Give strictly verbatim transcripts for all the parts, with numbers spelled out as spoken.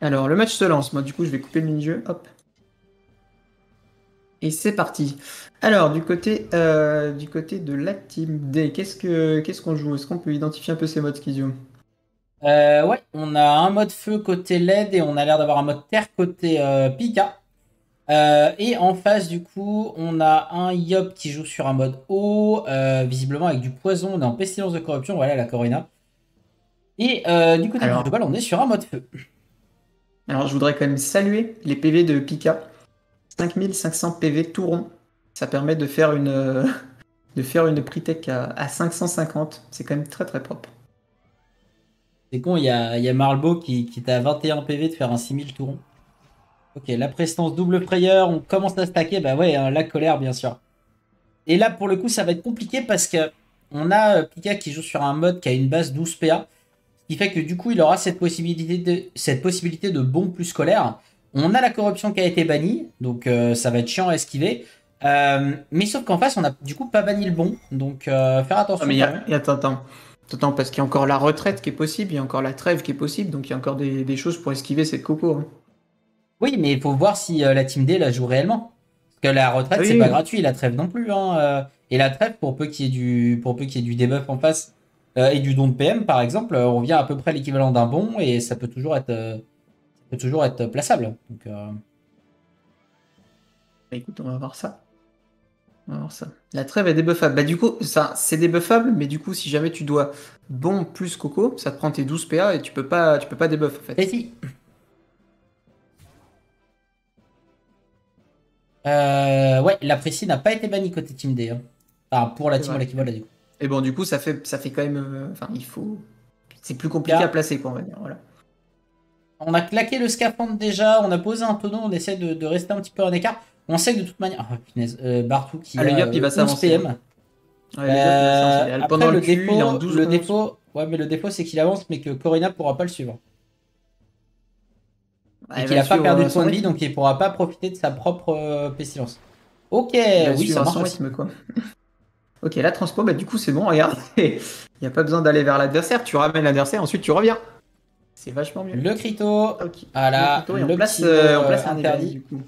Alors, le match se lance. Moi, du coup, je vais couper le mini-jeu. Hop. Et c'est parti. Alors, du côté, euh, du côté de la Team D, qu'est-ce que, qu'est-ce qu'on joue? Est-ce qu'on peut identifier un peu ces modes, Skizio? Euh, ouais, on a un mode feu côté L E D et on a l'air d'avoir un mode terre côté euh, Pika. Euh, et en face, du coup, on a un Yop qui joue sur un mode eau, euh, visiblement avec du poison. On est en pestilence de corruption, voilà la Corina. Et euh, du côté alors, de Zobal, on est sur un mode feu. Alors, je voudrais quand même saluer les P V de Pika. cinq mille cinq cents P V tout rond. Ça permet de faire une, euh, de faire une pre-tech à, à cinq cent cinquante. C'est quand même très très propre. C'est con, il y a, y a Marlbo qui, qui t'a vingt et un P V de faire un six mille tout rond. Ok, la prestance double frayeur, on commence à stacker, bah ouais, hein, la colère bien sûr. Et là pour le coup ça va être compliqué parce que on a euh, Pika qui joue sur un mode qui a une base douze P A, ce qui fait que du coup il aura cette possibilité de, cette possibilité de bon plus colère. On a la corruption qui a été bannie, donc euh, ça va être chiant à esquiver. Euh, mais sauf qu'en face on a du coup pas banni le bon, donc euh, faire attention. Ah, mais y a, y a, attends, attends. Attends, parce qu'il y a encore la retraite qui est possible, il y a encore la trêve qui est possible, donc il y a encore des, des choses pour esquiver cette coco. Hein. Oui, mais il faut voir si euh, la Team D la joue réellement. Parce que la retraite, oui, c'est oui. pas gratuit, la trêve non plus. Hein, euh, et la trêve, pour peu qu'il y ait du, pour peu qu'il y ait du debuff en face euh, et du don de P M, par exemple, euh, on revient à peu près à l'équivalent d'un bon et ça peut toujours être, euh, ça peut toujours être plaçable. Donc, euh... bah, écoute, on va voir ça. Alors ça. La trêve est débuffable. Bah, du coup, ça c'est débuffable, mais du coup, si jamais tu dois bon plus coco, ça te prend tes douze P A et tu peux pas, tu peux pas débuff en fait. Et si. Euh, ouais, la précie n'a pas été bannie côté Team D. Hein. Enfin, pour la team voilà, qui voit là du coup. Et bon, du coup, ça fait, ça fait quand même. Enfin, euh, il faut. C'est plus compliqué là à placer, quoi, on va dire. Voilà. On a claqué le scaphandre déjà, on a posé un tonneau, on essaie de, de rester un petit peu en écart. On sait que de toute manière, oh, punaise, euh, Bartou qui ah, a le Yop, euh, il va s'avancer. Ouais, euh, après pendant le, le défaut, il a douze le défaut, ouais, mais le défaut c'est qu'il avance, mais que Corina pourra pas le suivre. Ah, et qu'il a pas perdu de point de vie, donc il pourra pas profiter de sa propre euh, pestilence. Ok, oui, ça marche. Son rythme, quoi. Ok, la transpo, bah du coup c'est bon, regarde, il y a pas besoin d'aller vers l'adversaire, tu ramènes l'adversaire, ensuite tu reviens. C'est vachement mieux. Le crito, okay. Voilà, le, crito, le on place, euh, on place interdit du coup.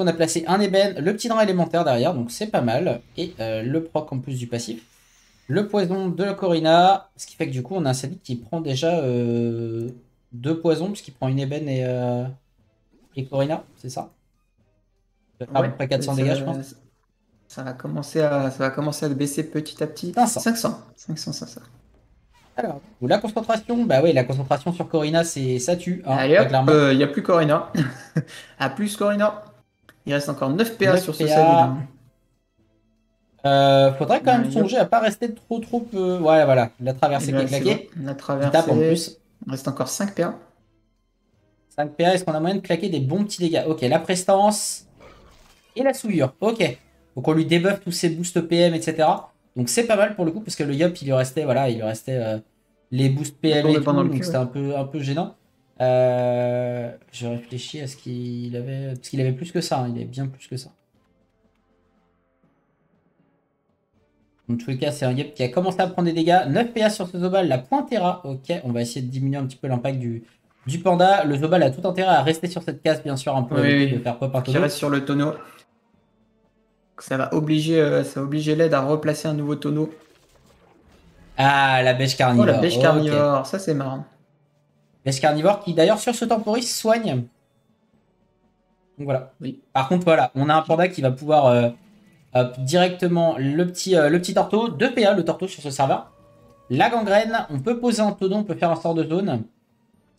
On a placé un ébène, le petit drain élémentaire derrière, donc c'est pas mal. Et euh, le proc en plus du passif. Le poison de la Corina, ce qui fait que du coup on a un Sadida qui prend déjà euh, deux poisons, puisqu'il prend une ébène et, euh, et Corina, c'est ça à ouais, peu près quatre cents dégâts, je pense. Ça va commencer à, ça va commencer à baisser petit à petit. cinq cents. cinq cents, cinq cents. Alors, la concentration, bah oui, la concentration sur Corina, c'est ça tue. Hein, d'ailleurs, il euh, n'y a plus Corina. À plus Corina. Il reste encore neuf P A sur ce Sadida. Euh, faudrait quand même songer à pas rester trop trop peu. Ouais, voilà, la traversée qui est claquée. La traversée en plus. Il reste encore cinq P A. cinq P A, est-ce qu'on a moyen de claquer des bons petits dégâts? Ok, la prestance et la souillure. Ok, donc on lui débuffe tous ses boosts P M, et cetera. Donc c'est pas mal pour le coup, parce que le Yop, il lui restait, voilà, il lui restait euh, les boosts P M et tout, donc c'était un peu, un peu gênant. Euh, je réfléchis à ce qu'il avait, parce qu'il avait plus que ça, hein. Il avait bien plus que ça. En tout cas, c'est un Yop qui a commencé à prendre des dégâts. neuf P A sur ce Zobal, la Pointera. Ok, on va essayer de diminuer un petit peu l'impact du, du Panda. Le Zobal a tout intérêt à rester sur cette case, bien sûr, un peu, oui, de faire pop un tonneau. Qui reste sur le tonneau. Ça va obliger, euh, ça va obliger l'aide à replacer un nouveau tonneau. Ah, la bêche carnivore. Oh, la bêche carnivore, oh, okay. Ça c'est marrant. Bêche carnivore qui d'ailleurs sur ce temporis soigne. Donc voilà. Oui. Par contre voilà, on a un panda qui va pouvoir euh, hop, directement le petit, euh, le petit torto, deux P A le torto sur ce serveur. La gangrène, on peut poser un todon, on peut faire un sort de zone.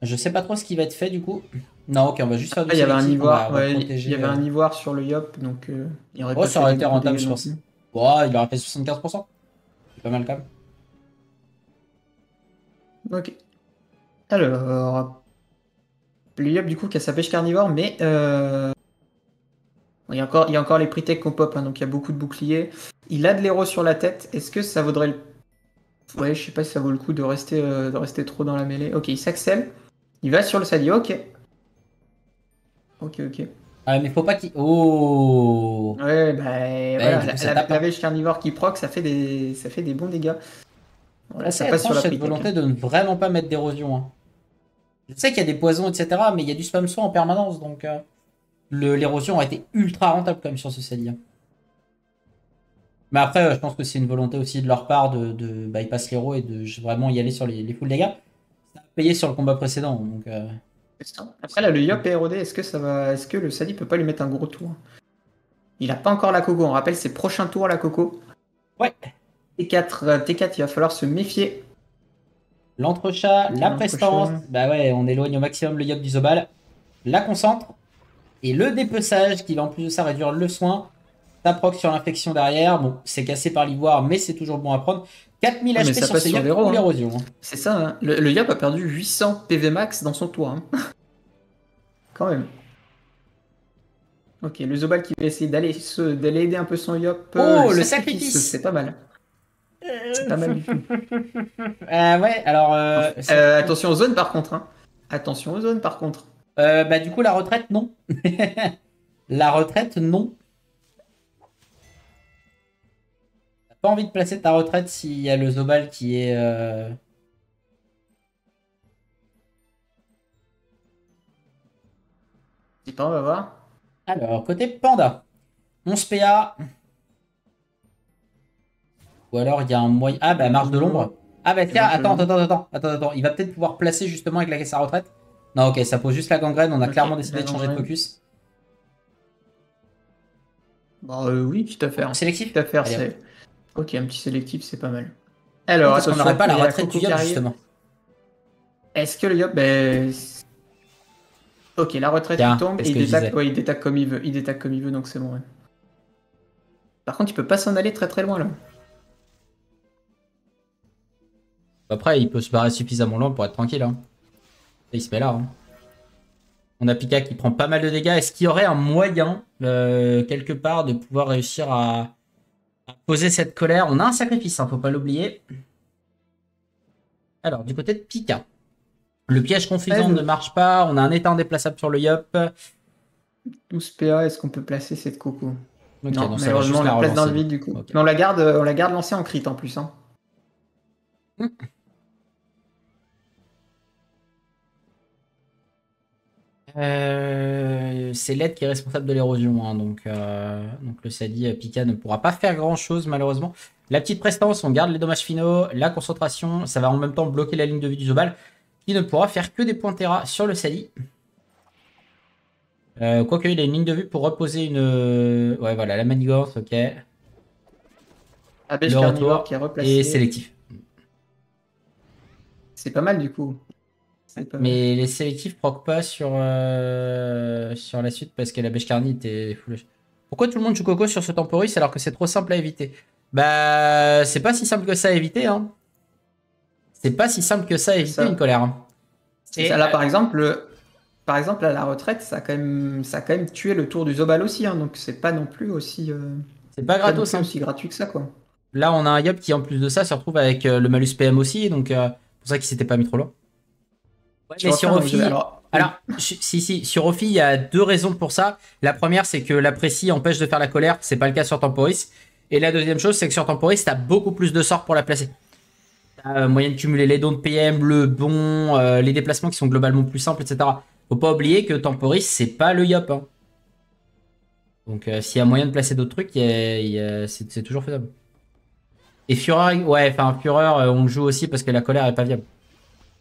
Je sais pas trop ce qui va être fait du coup. Non, ok, on va juste faire du ah, il y avait un ivoire, ouais, protéger, il y avait un ivoire sur le Yop, donc euh, il aurait oh, ça aurait été rentable je pense. Oh, il aurait fait soixante-quinze pour cent. C'est pas mal quand même. Ok. Alors, le Yop du coup qui a sa pêche carnivore, mais euh... il, y a encore, il y a encore les pre-tech qu'on pop, hein, donc il y a beaucoup de boucliers. Il a de l'héros sur la tête, est-ce que ça vaudrait le... Ouais, je sais pas si ça vaut le coup de rester, euh, de rester trop dans la mêlée. Ok, il s'accèle, il va sur le Sadida, ok. Ok, ok. Ah, mais faut pas qu'il... Oh. Ouais, bah, bah voilà, la, la, la pêche carnivore qui proc, ça fait des, ça fait des bons dégâts. Voilà, ça passe sur la cette volonté de ne vraiment pas mettre d'érosion, hein. Je sais qu'il y a des poisons, et cetera, mais il y a du spam soin en permanence, donc euh, l'érosion a été ultra rentable quand même sur ce Sadida. Mais après, euh, je pense que c'est une volonté aussi de leur part de, de bypass l'héros et de vraiment y aller sur les, les full dégâts. Ça a payé sur le combat précédent, donc... Euh... Après, là, le Yop est érodé, est-ce que, ça va... est-ce que le Sadida peut pas lui mettre un gros tour? Il a pas encore la coco, on rappelle ses prochains tours la coco. Ouais. T quatre, T quatre, il va falloir se méfier. L'entrechat, la prestance, bah ouais, on éloigne au maximum le Yop du Zobal, la concentre, et le dépeçage qui va en plus de ça réduire le soin, ça proc sur l'infection derrière, bon, c'est cassé par l'ivoire, mais c'est toujours bon à prendre. quatre mille H P sur ce Yop pour l'érosion. C'est ça, hein. le, le Yop a perdu huit cents P V max dans son toit. Hein. Quand même. Ok, le Zobal qui va essayer d'aller aider un peu son Yop. Oh, le, le sacrifice, c'est pas mal. C'est pas mal du tout. Euh, ouais, alors... Euh, euh, attention aux zones par contre. Hein. Attention aux zones par contre. Euh, bah du coup, la retraite, non. La retraite, non. T'as pas envie de placer ta retraite s'il y a le Zobal qui est... Euh... Attends, on va voir. Alors, côté Panda. onze P A... Ou alors il y a un moyen... Ah bah marche de l'ombre. Ah bah tiens, attends, attends, attends, attends, attends. Il va peut-être pouvoir placer justement avec la sa retraite. Non ok, ça pose juste la gangrène, on a okay, clairement décidé de changer de focus. Bon euh, oui, quitte à faire. Sélectif. À faire, Allez, ok, un petit sélectif, c'est pas mal. Alors, est-ce qu'on n'aurait pas la retraite du Yop justement? Est-ce que le Yop... Ben... Ok, la retraite tiens, il tombe et il détaque, ouais, il détaque comme il veut, il détaque comme il veut, donc c'est bon. Ouais. Par contre, il peut pas s'en aller très très loin là. Après, il peut se barrer suffisamment loin pour être tranquille. Hein. Et il se met là. Hein. On a Pika qui prend pas mal de dégâts. Est-ce qu'il y aurait un moyen, euh, quelque part, de pouvoir réussir à, à poser cette colère? On a un sacrifice, hein, faut pas l'oublier. Alors, du côté de Pika. Le piège confusant ouais, ne marche pas. On a un éteint déplaçable sur le Yop. douze P A, est-ce qu'on peut placer cette coco? Okay, non, malheureusement, on la place dans le vide, du coup. Okay. Mais on la garde, on la garde lancée en crit, en plus. Hein. Mmh. Euh, c'est l'aide qui est responsable de l'érosion, hein, donc, euh, donc le Sadida Pika ne pourra pas faire grand chose malheureusement. La petite prestance, on garde les dommages finaux, la concentration, ça va en même temps bloquer la ligne de vue du Zobal qui ne pourra faire que des points terra sur le Sadida. Euh, quoique il a une ligne de vue pour reposer une... Ouais voilà, la manigance, ok. Le retour qui est replacé. Et sélectif. C'est pas mal du coup. Mais les sélectifs proc pas sur, euh, sur la suite parce que la bêche carnie était full. Pourquoi tout le monde joue coco sur ce temporis alors que c'est trop simple à éviter? Bah, c'est pas si simple que ça à éviter. Hein. C'est pas si simple que ça à éviter ça. Une colère. Et ça, là, euh... par exemple, le... par exemple, à la retraite, ça a quand même, ça a quand même tué le tour du Zobal aussi. Hein, donc c'est pas non plus aussi. Euh... C'est pas gratos. C'est aussi gratuit que ça, quoi. Là, on a un Yop qui, en plus de ça, se retrouve avec euh, le malus P M aussi. Donc. Euh... C'est pour ça qu'il s'était pas mis trop loin. Ouais, mais sur Ophi, alors, alors si, si, sur Ophi, il y a deux raisons pour ça. La première, c'est que l'apprécie empêche de faire la colère. C'est pas le cas sur Temporis. Et la deuxième chose, c'est que sur Temporis, t'as beaucoup plus de sorts pour la placer. T'as euh, moyen de cumuler les dons de P M, le bon, euh, les déplacements qui sont globalement plus simples, et cetera. Faut pas oublier que Temporis, c'est pas le Yop. Hein. Donc, euh, s'il y a moyen de placer d'autres trucs, c'est toujours faisable. Et Fureur, ouais, enfin Fureur, euh, on le joue aussi parce que la colère est pas viable.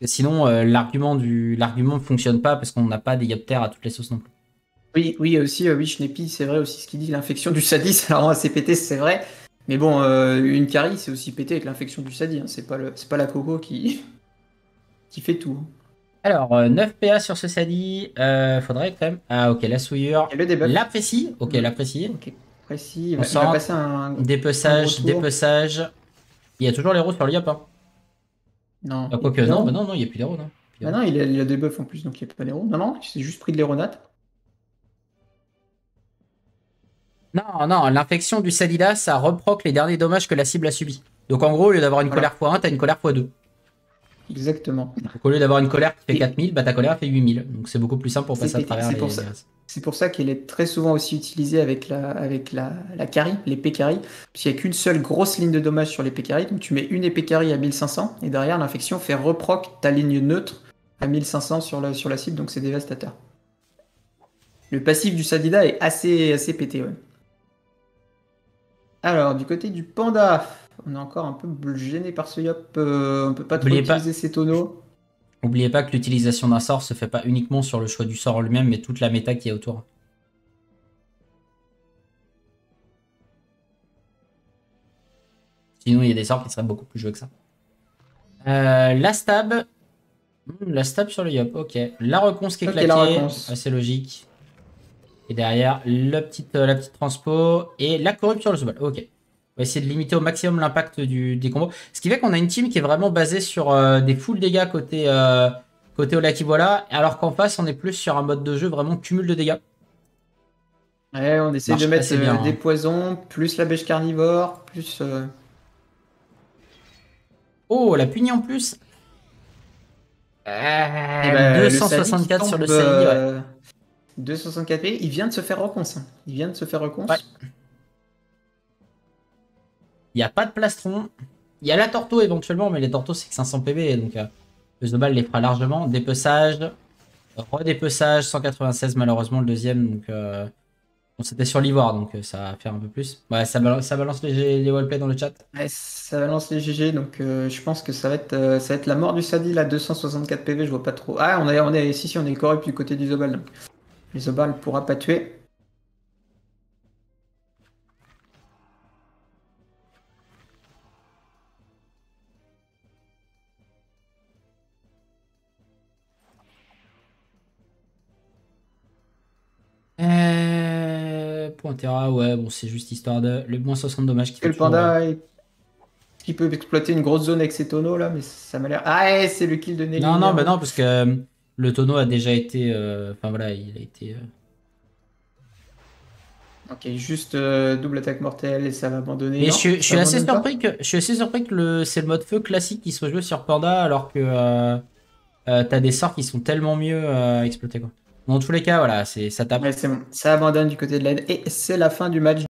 Et sinon, euh, l'argument du l'argument ne fonctionne pas parce qu'on n'a pas des Yopters à toutes les sauces non plus. Oui, oui, aussi, euh, oui, Schneppy, c'est vrai aussi ce qu'il dit, l'infection du Sadida, ça rend assez pété, c'est vrai. Mais bon, euh, une carie, c'est aussi pété avec l'infection du Sadida, hein, c'est pas, pas la coco qui, qui fait tout. Hein. Alors, euh, neuf P A sur ce Sadida, euh, faudrait quand même. Ah, ok, la souillure. Et le débat. L'apprécie, ok, l'apprécie. Ok. Précis, il va, il va passer un dépeçage, un dépeçage. Il y a toujours l'héros sur le Yop. Hein. Non. Bah, quoi que non, bah non, non, il n'y a plus d'héros. Non, bah non, il a, il a des buffs en plus, donc il n'y a pas d'héros. Non, non, c'est juste pris de l'héronate. Non, non, l'infection du Sadida, ça reproque les derniers dommages que la cible a subis. Donc en gros, au lieu d'avoir une voilà. colère fois un, t'as une colère fois deux. Exactement. Donc, au lieu d'avoir une colère qui fait quatre mille, bah, ta colère fait huit mille. Donc c'est beaucoup plus simple pour passer à travers les... C'est pour ça qu'elle est très souvent aussi utilisée avec la, avec la, la carry, l'épée carry. Parce qu'il n'y a qu'une seule grosse ligne de dommage sur l'épée carry. Donc tu mets une épée carry à mille cinq cents et derrière l'infection fait reproc ta ligne neutre à mille cinq cents sur la, sur la cible, donc c'est dévastateur. Le passif du Sadida est assez, assez pété, ouais. Alors, du côté du Panda, on est encore un peu gêné par ce Yop. Euh, on peut pas trop utiliser ses tonneaux. N'oubliez pas que l'utilisation d'un sort se fait pas uniquement sur le choix du sort lui-même, mais toute la méta qui est autour. Sinon, il y a des sorts qui seraient beaucoup plus joués que ça. Euh, la stab. La stab sur le Yop, ok. La reconce qui est okay, claquée, assez logique. Et derrière, la petite, la petite transpo et la corrupte sur le Zobal. Ok. On va essayer de limiter au maximum l'impact des combos. Ce qui fait qu'on a une team qui est vraiment basée sur euh, des full dégâts côté, euh, côté Olakibola, alors qu'en face, on est plus sur un mode de jeu vraiment cumul de dégâts. Ouais, on essaie de mettre bien, euh, hein. des poisons, plus la bêche carnivore, plus... Euh... Oh, la punie en plus euh, bah, deux cent soixante-quatre sur le C I, ouais. deux cent soixante-quatre, il vient de se faire reconce. Il vient de se faire reconce. Ouais. Il n'y a pas de plastron. Il y a la torto éventuellement, mais les tortos c'est que cinq cents P V. Donc euh, le Zobal les fera largement. Dépeçage. Redépeçage. cent quatre-vingt-seize malheureusement le deuxième. Donc euh, bon, c'était sur l'ivoire, donc euh, ça va faire un peu plus. Ouais, ça balance, ça balance les, les wallplay dans le chat. Ouais, ça balance les G G. Donc euh, je pense que ça va, être, euh, ça va être la mort du Sadi. Là, deux cent soixante-quatre P V, je vois pas trop. Ah, on est, on est, si, si, on est corrupt du côté du Zobal. Donc le Zobal ne pourra pas tuer. Euh... Pointera, ouais, bon, c'est juste histoire de... Le moins soixante dommages qui fait le panda toujours... est... qui peut exploiter une grosse zone avec ses tonneaux, là, mais ça m'a l'air... Ah, c'est le kill de Nelly. Non, non, bah non, parce que le tonneau a déjà été... Euh... Enfin, voilà, il a été... Euh... Ok, juste euh, double attaque mortelle et ça va abandonner. Mais non, je, je, suis assez surpris que, je suis assez surpris que le... c'est le mode feu classique qui soit joué sur Panda, alors que euh, euh, t'as des sorts qui sont tellement mieux à euh, exploiter, quoi. Dans tous les cas, voilà, ça tape. Ouais, c'est bon. Ça abandonne du côté de l'aide. Et c'est la fin du match.